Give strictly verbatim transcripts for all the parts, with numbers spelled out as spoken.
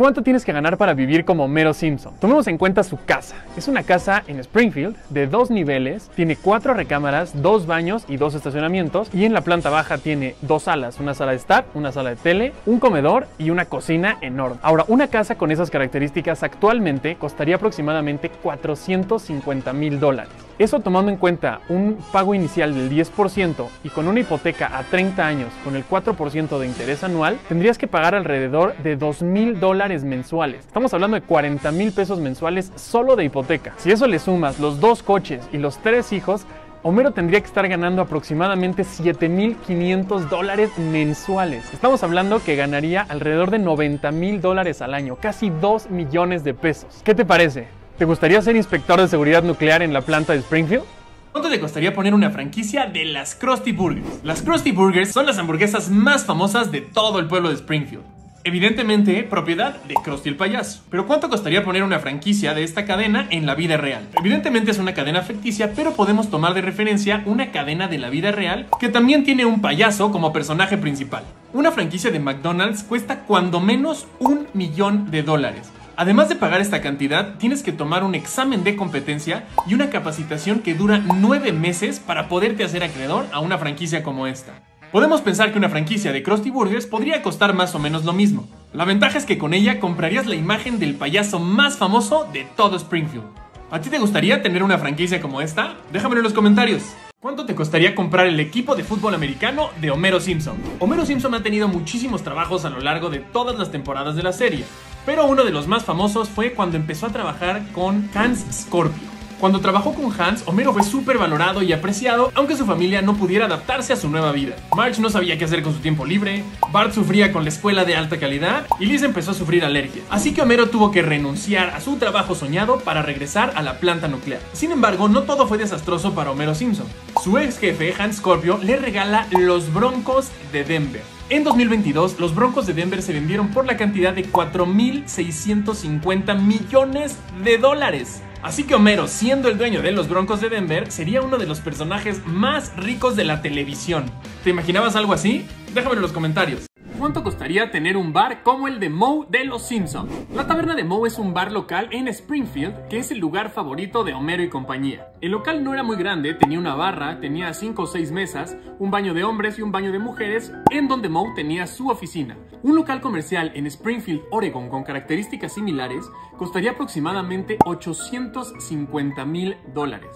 ¿Cuánto tienes que ganar para vivir como Homero Simpson? Tomemos en cuenta su casa. Es una casa en Springfield de dos niveles, tiene cuatro recámaras, dos baños y dos estacionamientos, y en la planta baja tiene dos salas, una sala de estar, una sala de tele, un comedor y una cocina enorme. Ahora, una casa con esas características actualmente costaría aproximadamente cuatrocientos cincuenta mil dólares. Eso tomando en cuenta un pago inicial del diez por ciento y con una hipoteca a treinta años con el cuatro por ciento de interés anual, tendrías que pagar alrededor de dos mil dólares mensuales. Estamos hablando de cuarenta mil pesos mensuales solo de hipoteca. Si eso le sumas los dos coches y los tres hijos, Homero tendría que estar ganando aproximadamente siete mil quinientos dólares mensuales. Estamos hablando que ganaría alrededor de noventa mil dólares al año, casi dos millones de pesos. ¿Qué te parece? ¿Te gustaría ser inspector de seguridad nuclear en la planta de Springfield? ¿Cuánto te costaría poner una franquicia de las Krusty Burgers? Las Krusty Burgers son las hamburguesas más famosas de todo el pueblo de Springfield. Evidentemente, propiedad de Krusty el payaso. Pero ¿cuánto costaría poner una franquicia de esta cadena en la vida real? Evidentemente es una cadena ficticia, pero podemos tomar de referencia una cadena de la vida real que también tiene un payaso como personaje principal. Una franquicia de McDonald's cuesta cuando menos un millón de dólares. Además de pagar esta cantidad, tienes que tomar un examen de competencia y una capacitación que dura nueve meses para poderte hacer acreedor a una franquicia como esta. Podemos pensar que una franquicia de Krusty Burgers podría costar más o menos lo mismo. La ventaja es que con ella comprarías la imagen del payaso más famoso de todo Springfield. ¿A ti te gustaría tener una franquicia como esta? Déjamelo en los comentarios. ¿Cuánto te costaría comprar el equipo de fútbol americano de Homero Simpson? Homero Simpson ha tenido muchísimos trabajos a lo largo de todas las temporadas de la serie, pero uno de los más famosos fue cuando empezó a trabajar con Hans Scorpio. Cuando trabajó con Hans, Homero fue súper valorado y apreciado, aunque su familia no pudiera adaptarse a su nueva vida. Marge no sabía qué hacer con su tiempo libre, Bart sufría con la escuela de alta calidad y Liz empezó a sufrir alergia. Así que Homero tuvo que renunciar a su trabajo soñado para regresar a la planta nuclear. Sin embargo, no todo fue desastroso para Homero Simpson. Su ex jefe, Hans Scorpio, le regala los Broncos de Denver. En dos mil veintidós, los Broncos de Denver se vendieron por la cantidad de cuatro mil seiscientos cincuenta millones de dólares. Así que Homero, siendo el dueño de los Broncos de Denver, sería uno de los personajes más ricos de la televisión. ¿Te imaginabas algo así? Déjamelo en los comentarios. ¿Cuánto costaría tener un bar como el de Moe de Los Simpsons? La Taberna de Moe es un bar local en Springfield que es el lugar favorito de Homero y compañía. El local no era muy grande, tenía una barra, tenía cinco o seis mesas, un baño de hombres y un baño de mujeres, en donde Moe tenía su oficina. Un local comercial en Springfield, Oregon, con características similares, costaría aproximadamente ochocientos cincuenta mil dólares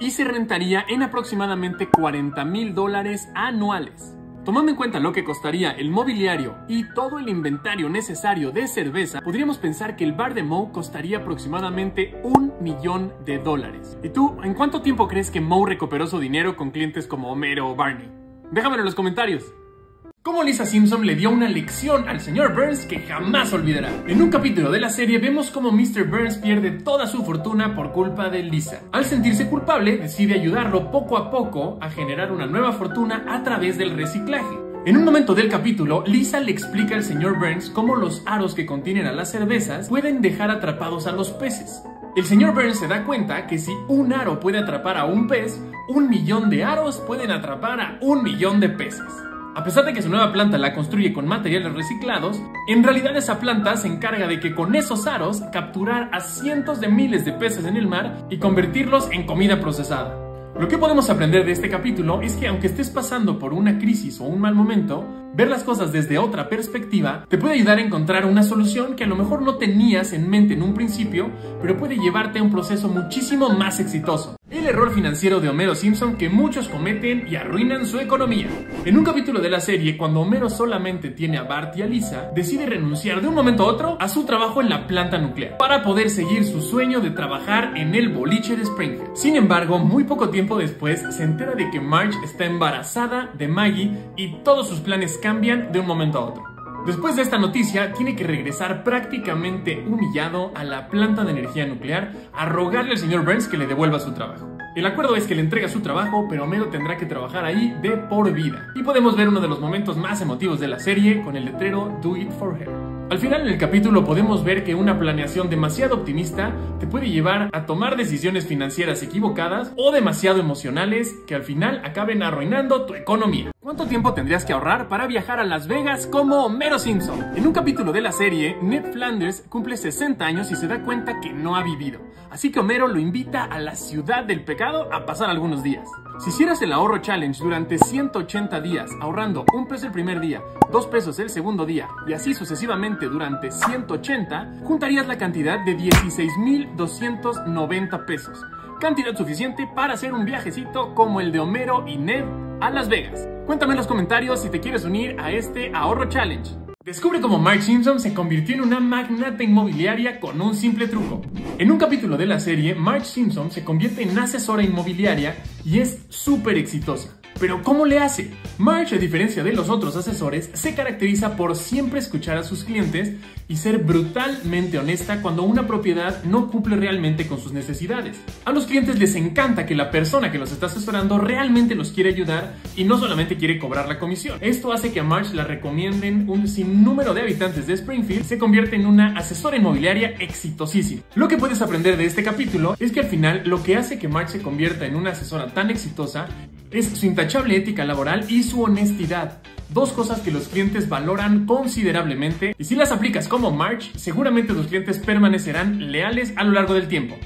y se rentaría en aproximadamente cuarenta mil dólares anuales. Tomando en cuenta lo que costaría el mobiliario y todo el inventario necesario de cerveza, podríamos pensar que el bar de Moe costaría aproximadamente un millón de dólares. ¿Y tú, en cuánto tiempo crees que Moe recuperó su dinero con clientes como Homero o Barney? Déjamelo en los comentarios. Cómo Lisa Simpson le dio una lección al señor Burns que jamás olvidará. En un capítulo de la serie vemos cómo mister Burns pierde toda su fortuna por culpa de Lisa. Al sentirse culpable, decide ayudarlo poco a poco a generar una nueva fortuna a través del reciclaje. En un momento del capítulo, Lisa le explica al señor Burns cómo los aros que contienen a las cervezas pueden dejar atrapados a los peces. El señor Burns se da cuenta que si un aro puede atrapar a un pez, un millón de aros pueden atrapar a un millón de peces. A pesar de que su nueva planta la construye con materiales reciclados, en realidad esa planta se encarga de que con esos aros capturar a cientos de miles de peces en el mar y convertirlos en comida procesada. Lo que podemos aprender de este capítulo es que aunque estés pasando por una crisis o un mal momento, ver las cosas desde otra perspectiva te puede ayudar a encontrar una solución que a lo mejor no tenías en mente en un principio, pero puede llevarte a un proceso muchísimo más exitoso. El error financiero de Homero Simpson que muchos cometen y arruinan su economía. En un capítulo de la serie, cuando Homero solamente tiene a Bart y a Lisa, decide renunciar de un momento a otro a su trabajo en la planta nuclear para poder seguir su sueño de trabajar en el boliche de Springfield. Sin embargo, muy poco tiempo después se entera de que Marge está embarazada de Maggie y todos sus planes cambian de un momento a otro. Después de esta noticia, tiene que regresar prácticamente humillado a la planta de energía nuclear a rogarle al señor Burns que le devuelva su trabajo. El acuerdo es que le entrega su trabajo, pero Homero tendrá que trabajar ahí de por vida. Y podemos ver uno de los momentos más emotivos de la serie con el letrero "Do it for her". Al final del capítulo podemos ver que una planeación demasiado optimista te puede llevar a tomar decisiones financieras equivocadas o demasiado emocionales que al final acaben arruinando tu economía. ¿Cuánto tiempo tendrías que ahorrar para viajar a Las Vegas como Homero Simpson? En un capítulo de la serie, Ned Flanders cumple sesenta años y se da cuenta que no ha vivido. Así que Homero lo invita a la ciudad del pecado a pasar algunos días. Si hicieras el ahorro challenge durante ciento ochenta días, ahorrando un peso el primer día, dos pesos el segundo día y así sucesivamente durante ciento ochenta, juntarías la cantidad de dieciséis mil doscientos noventa pesos. Cantidad suficiente para hacer un viajecito como el de Homero y Ned a Las Vegas. Cuéntame en los comentarios si te quieres unir a este ahorro challenge. Descubre cómo Marge Simpson se convirtió en una magnata inmobiliaria con un simple truco. En un capítulo de la serie, Marge Simpson se convierte en asesora inmobiliaria y es súper exitosa. Pero ¿cómo le hace? Marge, a diferencia de los otros asesores, se caracteriza por siempre escuchar a sus clientes y ser brutalmente honesta cuando una propiedad no cumple realmente con sus necesidades. A los clientes les encanta que la persona que los está asesorando realmente los quiere ayudar y no solamente quiere cobrar la comisión. Esto hace que a Marge la recomienden un sinnúmero de habitantes de Springfield, se convierte en una asesora inmobiliaria exitosísima. Lo que puedes aprender de este capítulo es que al final lo que hace que Marge se convierta en una asesora tan exitosa es su intachable ética laboral y su honestidad. Dos cosas que los clientes valoran considerablemente y si las aplicas como Marge, seguramente tus clientes permanecerán leales a lo largo del tiempo.